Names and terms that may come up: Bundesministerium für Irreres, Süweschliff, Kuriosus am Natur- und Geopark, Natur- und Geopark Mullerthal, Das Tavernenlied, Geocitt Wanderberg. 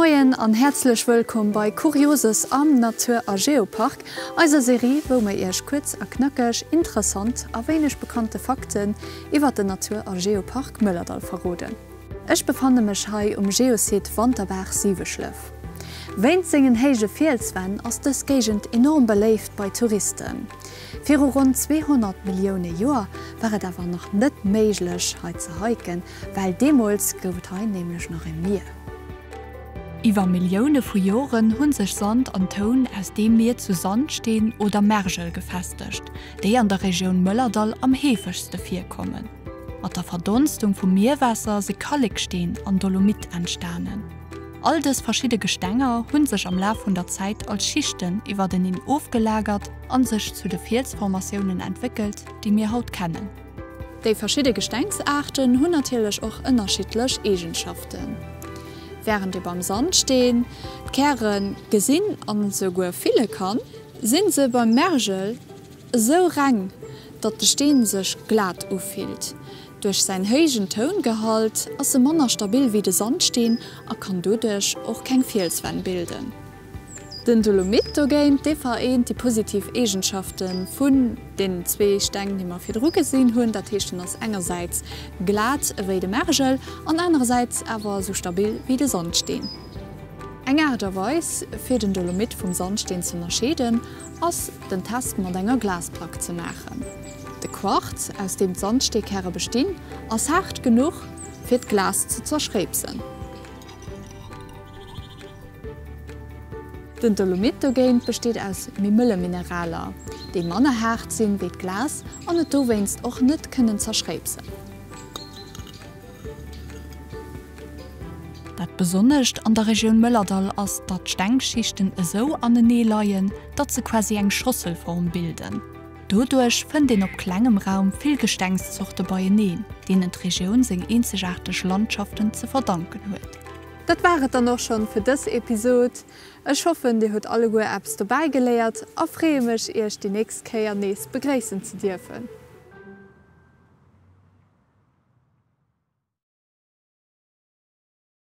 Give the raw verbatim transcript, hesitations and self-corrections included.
Moin an herzlich willkommen bei Kuriosus am Natur- und Geopark, einer Serie, wo wir euch kurz und knackig, interessant und wenig bekannte Fakten über den Natur- und Geopark Mullerthal verraten. Ich befand mich hier um Geocitt Wanderberg Süweschliff. Wenn singen heiße Felswände ist das Gegend enorm beliebt bei Touristen. Für rund zweihundert Millionen Jahre wäre es aber noch nicht möglich, hier zu hiken, weil damals gab es hier nämlich noch ein Meer. Über Millionen von Jahren haben sich Sand und Ton aus dem Meer zu Sandstein oder Mergel gefestigt, die an der Region Mullerthal am häufigsten vorkommen. Mit der Verdunstung von Meerwasser sind Kalkstein und Dolomit entstanden. All diese verschiedenen Gesteine haben sich am Laufe der Zeit als Schichten über den Inn aufgelagert und sich zu den Felsformationen entwickelt, die wir heute kennen. Die verschiedenen Gesteinsarten haben natürlich auch unterschiedliche Eigenschaften. Während sie beim Sand stehen, Kern, Gesinn und sogar viele kann, sind sie beim Mergel so rang, dass der Stein sich glatt auffällt. Durch seinen hohen Tongehalt ist er manchmal stabil wie der Sandstein und kann dadurch auch keine Felswände bilden. Den Dolomit dagegen vereint die positiven Eigenschaften von den zwei Steinen, die wir vorher gesehen haben. Das heißt, dass einerseits glatt wie der Mergel und andererseits aber so stabil wie der Sandstein. Eine Art und Weise, für den Dolomit vom Sandstein zu unterscheiden, ist, den Test mit einer Glasplaque zu machen. Der Quarz, aus dem die Sandsteinkerne bestehen, ist hart genug, für das Glas zu zerschrebsen. Den Dolomit besteht aus Mimülle-Mineralen, die mannehart sind wie Glas und du weinst auch nicht können zerschrebsen. Das Besonders an der Region Mullerthal ist, dass die Steinschichten so an den Nähe liegen, dass sie quasi eine Schüsselform bilden. Dadurch finden auf kleinem Raum viele Gesteinszuchten bei ihnen, denen die Region seine einzigartigen Landschaften zu verdanken hat. Das wäre dann auch schon für diese Episode. Ich hoffe, ihr habt alle gute Apps dabei gelernt und freue mich, euch die nächste K R N S begrüßen zu dürfen.